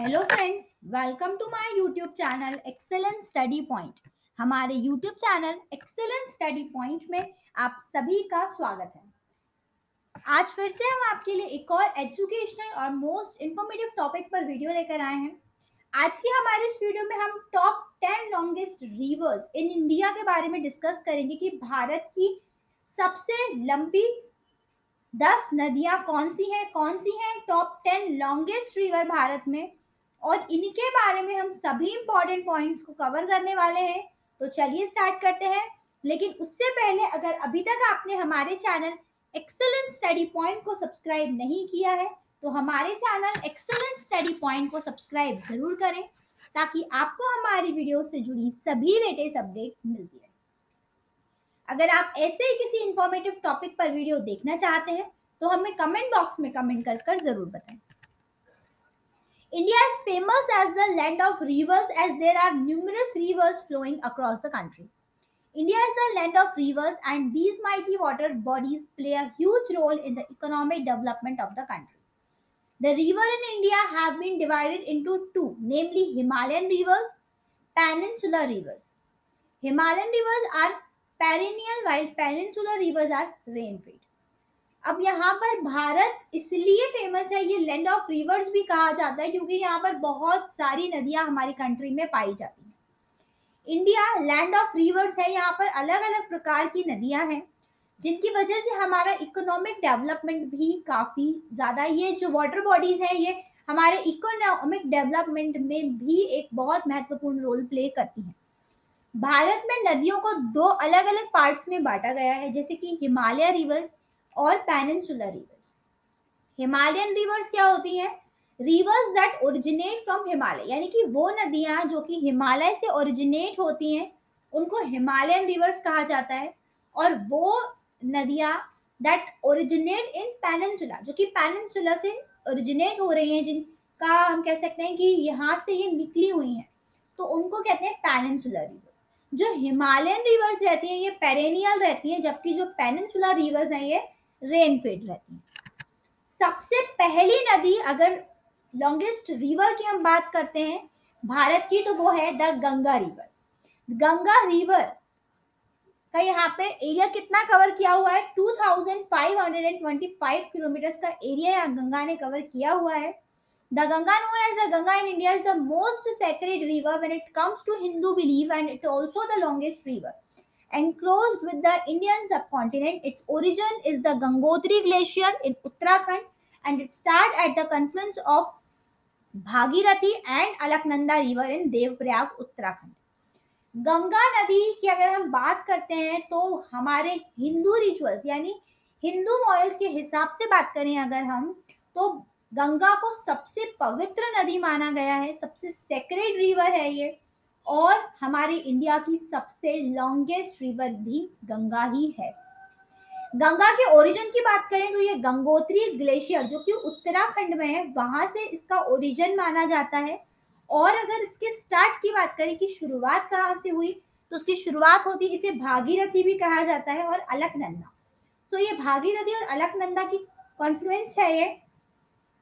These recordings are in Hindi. Hello friends, welcome to my YouTube channel excellent study point. हमारे YouTube channel excellent study point में आप सभी का स्वागत है। आज फिर से हम आपके लिए एक और एजुकेशनल और मोस्ट इन्फॉर्मेटिव टॉपिक पर वीडियो लेकर आए हैं। आज की हमारे इस वीडियो में हम top 10 longest rivers in India के बारे में डिस्कस करेंगे कि भारत की सबसे लंबी 10 नदियाँ कौन सी हैं, टॉप 10 लॉन्गेस्ट रिवर भारत में, और इनके बारे में हम सभी इम्पोर्टेंट पॉइंट्स को कवर करने वाले हैं। तो चलिए स्टार्ट करते हैं। लेकिन उससे पहले अगर अभी तक आपने हमारे चैनल एक्सेलेंट स्टडी पॉइंट को सब्सक्राइब नहीं किया है तो हमारे चैनल एक्सेलेंट स्टडी पॉइंट को सब्सक्राइब जरूर करें ताकि आपको हमारी वीडियो से जुड़ी सभी लेटेस्ट अपडेट्स मिलती रहे। अगर आप ऐसे ही किसी इंफॉर्मेटिव टॉपिक पर वीडियो देखना चाहते हैं तो हमें कमेंट बॉक्स में कमेंट कर जरूर बताएं। India is famous as the land of rivers as there are numerous rivers flowing across the country. India is the land of rivers and these mighty water bodies play a huge role in the economic development of the country. The rivers in India have been divided into two, namely Himalayan rivers, peninsular rivers. Himalayan rivers are perennial while peninsular rivers are rain-fed. अब यहाँ पर भारत इसलिए फेमस है, ये लैंड ऑफ रिवर्स भी कहा जाता है क्योंकि यहाँ पर बहुत सारी नदियाँ हमारी कंट्री में पाई जाती हैं। इंडिया लैंड ऑफ रिवर्स है, यहाँ पर अलग अलग प्रकार की नदियाँ हैं जिनकी वजह से हमारा इकोनॉमिक डेवलपमेंट भी काफ़ी ज़्यादा, ये जो वाटर बॉडीज़ हैं ये हमारे इकोनॉमिक डेवलपमेंट में भी एक बहुत महत्वपूर्ण रोल प्ले करती हैं। भारत में नदियों को दो अलग अलग पार्ट्स में बांटा गया है, जैसे कि हिमालय रिवर्स और पेनिनसुलर रिवर्स। हिमालयन रिवर्स क्या होती हैं? Rivers that originate from Himalaya, यानी कि वो नदियाँ जो कि हिमालय से ओरिजिनेट होती हैं उनको हिमालयन रिवर्स कहा जाता है, और वो नदियाँ दैट ओरिजिनेट इन पेनिनसुला, जो कि पेनिनसुला से ओरिजिनेट हो रही हैं, जिनका हम कह सकते हैं कि यहाँ से ये निकली हुई हैं, तो उनको कहते हैं पेनिनसुलर रिवर्स। जो हिमालयन रिवर्स रहती हैं ये पेरेनियल रहती हैं, जबकि जो पेनिनसुला रिवर्स हैं ये रेनफेड रहती है। सबसे पहली नदी, अगर लॉन्गेस्ट रिवर की हम बात करते हैं भारत की, तो वो है the Ganga river. Ganga river का यहाँ पे एरिया कितना कवर किया हुआ है? 2525 किलोमीटर्स का एरिया यहाँ गंगा ने कवर किया हुआ है। The Ganga known as the Ganga in India is the most sacred river when it comes to Hindu believe and it also the longest river enclosed with the Indian subcontinent. Its origin is the Gangotri Glacier in Uttarakhand and it starts at the confluence of Bhagirathi and Alaknanda river in Devprayag, Uttarakhand. Ganga नदी की अगर हम बात करते हैं तो हमारे हिंदू रिचुअल्स यानी हिंदू मॉरल्स के हिसाब से बात करें अगर हम, तो गंगा को सबसे पवित्र नदी माना गया है, सबसे सेक्रेड रिवर है ये, और हमारे इंडिया की सबसे लॉन्गेस्ट रिवर भी गंगा ही है। गंगा के ओरिजिन की बात करें तो ये गंगोत्री ग्लेशियर जो कि उत्तराखंड में है वहाँ से इसका ओरिजिन माना जाता है, और अगर इसके स्टार्ट की बात करें कि शुरुआत कहाँ से हुई, तो उसकी शुरुआत होती, इसे भागीरथी भी कहा जाता है, और अलकनंदा। सो ये भागीरथी और अलकनंदा की कॉन्फ्लुएंस है ये,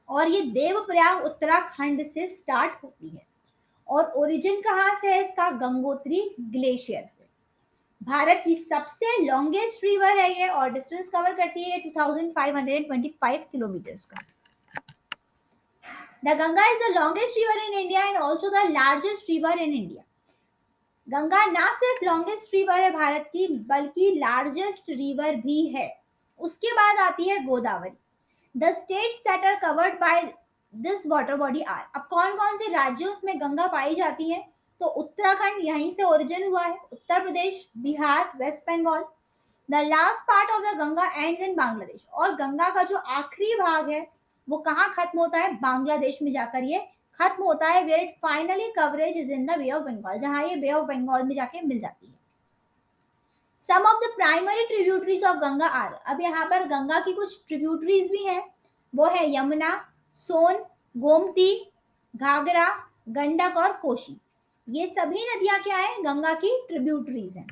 और ये देवप्रयाग उत्तराखंड से स्टार्ट होती है, और ओरिजिन कहाँ से है इसका? गंगोत्री ग्लेशियर से। भारत की सबसे लॉन्गेस्ट रिवर है ये, और डिस्टेंस कवर करती है 2525 किलोमीटर्स का। The Ganga is the longest river in India and also the largest river in India. Ganga ना सिर्फ लॉन्गेस्ट रिवर है भारत की बल्कि लार्जेस्ट रिवर भी है। उसके बाद आती है Godavari. The states that are covered by this water body are, अब कौन कौन से राज्यों में गंगा पाई जाती है? तो उत्तराखंड, यहीं से ओरिजिन हुआ है, Uttar Pradesh, Bihar, West Bengal. The last part of the Ganga ends in Bangladesh, और गंगा का जो आखिरी भाग है वो कहाँ खत्म होता है? बांग्लादेश में जाकर ये खत्म होता है, where it finally coverage is in the bay of Bengal, जहाँ ये बे ऑफ बंगाल में जाके मिल जाती है। Some of the primary tributaries of Ganga are, अब यहाँ पर गंगा की कुछ ट्रिब्यूटरीज भी हैं, वो है यमुना, सोन, गोमती, घाघरा, गंडक और कोशी। ये सभी नदियां क्या है? गंगा की ट्रिब्यूटरीज हैं।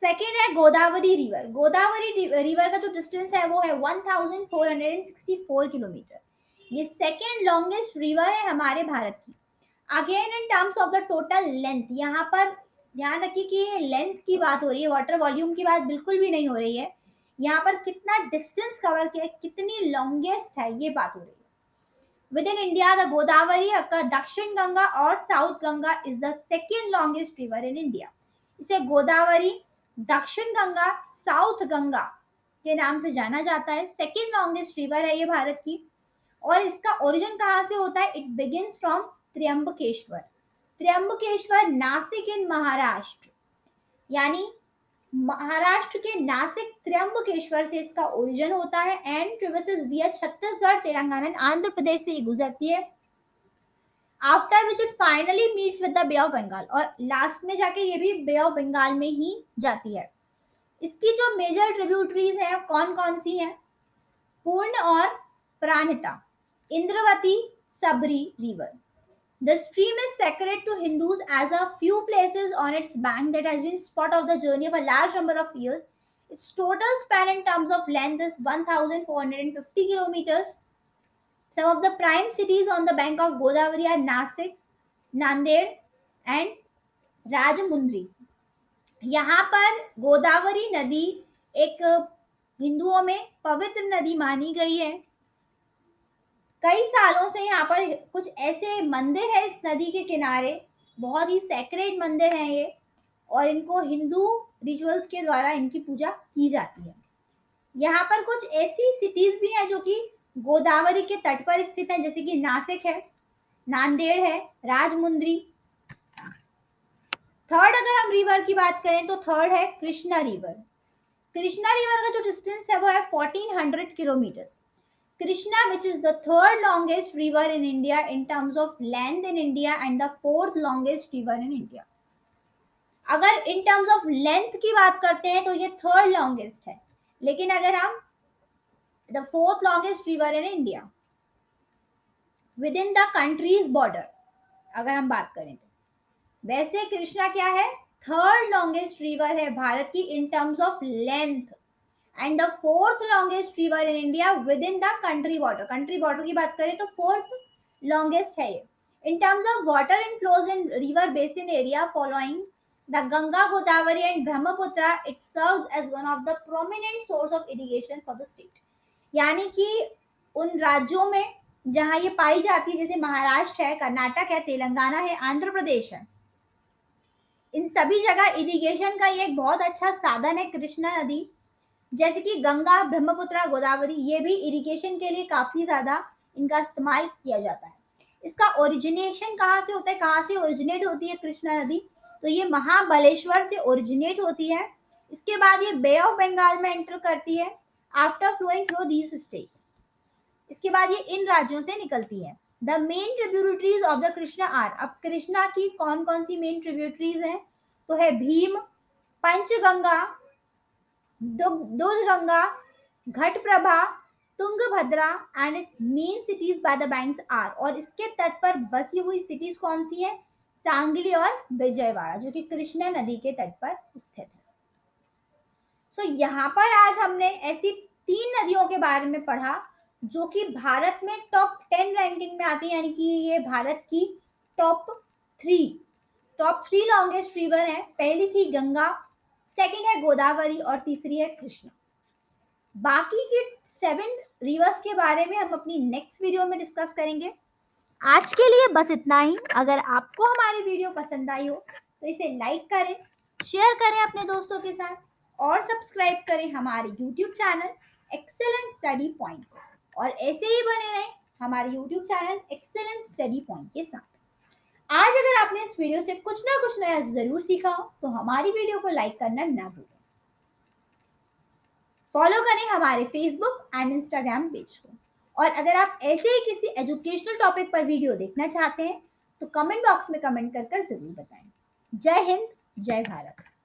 सेकेंड है गोदावरी रिवर। गोदावरी रिवर का जो डिस्टेंस है वो है 1464 किलोमीटर। ये सेकेंड लॉन्गेस्ट रिवर है हमारे भारत की। Again in terms of the total length, यहाँ पर ध्यान रखिए कि ये लेंथ की बात हो रही है, वाटर वॉल्यूम की बात बिल्कुल भी नहीं हो रही है। यहाँ पर कितना डिस्टेंस कवर किया, कितनी लॉन्गेस्ट है ये बात हो रही है। With in India the Godavari का दक्षिण गंगा और south Ganga is the second longest river in India. इसे गोदावरी, दक्षिण गंगा, साउथ गंगा के नाम से जाना जाता है। सेकेंड लॉन्गेस्ट रिवर है ये भारत की। और इसका ओरिजिन कहाँ से होता है? It begins from Trimbakeshwar. Trimbakeshwar Nashik in Maharashtra, यानी महाराष्ट्र के नासिक त्र्यंबकेश्वर से इसका ओरिजिन होता है। एंड ट्रेवर्सेस विया छत्तीसगढ़, तेलंगाना, आंध्र प्रदेश से ये गुजरती है। After which it finally meets with the bay of Bengal, और लास्ट में जाके ये भी बे ऑफ बंगाल में ही जाती है। इसकी जो मेजर ट्रिब्यूटरीज हैं कौन कौन सी हैं? पूर्ण और Pranhita, Indravati, Sabari river. The stream is sacred to Hindus as a few places on its bank that has been spot of the journey of a large number of years. Its total span in terms of length is 1,450 kilometers. Some of the prime cities on the bank of Godavari are Nasik, Nanded, and Rajahmundry. यहाँ पर गोदावरी नदी एक हिंदुओं में पवित्र नदी मानी गई है। कई सालों से यहाँ पर कुछ ऐसे मंदिर है इस नदी के किनारे, बहुत ही सेक्रेड मंदिर हैं ये, और इनको हिंदू रिचुअल्स के द्वारा इनकी पूजा की जाती है। यहाँ पर कुछ ऐसी सिटीज भी हैं जो कि गोदावरी के तट पर स्थित हैं, जैसे कि नासिक है, नांदेड़ है, राजमुंद्री। थर्ड अगर हम रिवर की बात करें तो थर्ड है कृष्णा रिवर। कृष्णा रिवर का जो डिस्टेंस है वो है 1400 kilometres. Krishna, which is the third longest river in India in terms of length in India and the fourth longest river in India. अगर in terms of length की बात करते हैं तो ये third longest है, लेकिन अगर हम the fourth longest river in India within the country's border अगर हम बात करें तो वैसे Krishna क्या है? Third longest river है भारत की in terms of length and the fourth longest river in India within the country border. Country border की बात करें तो fourth longest है ये। In terms of water inflows in river basin area following the Ganga, Godavari and Brahmaputra, it serves as one of the prominent source of irrigation for the state. यानी कि उन राज्यों में जहाँ ये पाई जाती है, जैसे महाराष्ट्र है, कर्नाटक है, तेलंगाना है, आंध्र प्रदेश है, इन सभी जगह इरिगेशन का ये एक बहुत अच्छा साधन है कृष्णा नदी। जैसे कि गंगा, ब्रह्मपुत्र, गोदावरी, ये भी इरिगेशन के लिए काफी ज्यादा इनका इस्तेमाल किया जाता है। इसका ओरिजिनेशन कहाँ से होता है, कहाँ से ओरिजिनेट होती है कृष्णा नदी? तो ये महाबलेश्वर से ओरिजिनेट होती है। इसके बाद ये बे ऑफ बंगाल में एंटर करती है after flowing through these states. इसके बाद ये इन राज्यों से निकलती है। The main tributaries of the Krishna are, अब कृष्णा की कौन कौन सी मेन ट्रिब्यूटरीज हैं? तो है Bhima, Panchganga, Doodhganga, Ghataprabha, Tungabhadra and its main cities by the banks are, और इसके तट पर बसी हुई सिटीज कौन सी हैं? सांगली और विजयवाड़ा, जो कि कृष्णा नदी के तट पर स्थित है। सो यहाँ पर आज हमने ऐसी तीन नदियों के बारे में पढ़ा जो कि भारत में टॉप 10 रैंकिंग में आती है, यानी कि ये भारत की टॉप 3 लॉन्गेस्ट रिवर है। पहली थी गंगा, सेकेंड है गोदावरी और तीसरी है कृष्णा। बाकी के 7 रिवर्स के बारे में हम अपनी नेक्स्ट वीडियो में डिस्कस करेंगे। आज के लिए बस इतना ही। अगर आपको हमारी वीडियो पसंद आई हो तो इसे लाइक करें, शेयर करें अपने दोस्तों के साथ और सब्सक्राइब करें हमारे YouTube channel excellent study point को, और ऐसे ही बने रहें हमारे YouTube channel excellent study point के साथ। आज अगर आपने इस वीडियो से कुछ ना कुछ नया जरूर सीखा हो तो हमारी वीडियो को लाइक करना ना भूलें। फॉलो करें हमारे फेसबुक एंड इंस्टाग्राम पेज को, और अगर आप ऐसे ही किसी एजुकेशनल टॉपिक पर वीडियो देखना चाहते हैं तो कमेंट बॉक्स में कमेंट कर जरूर बताएं। जय हिंद, जय भारत।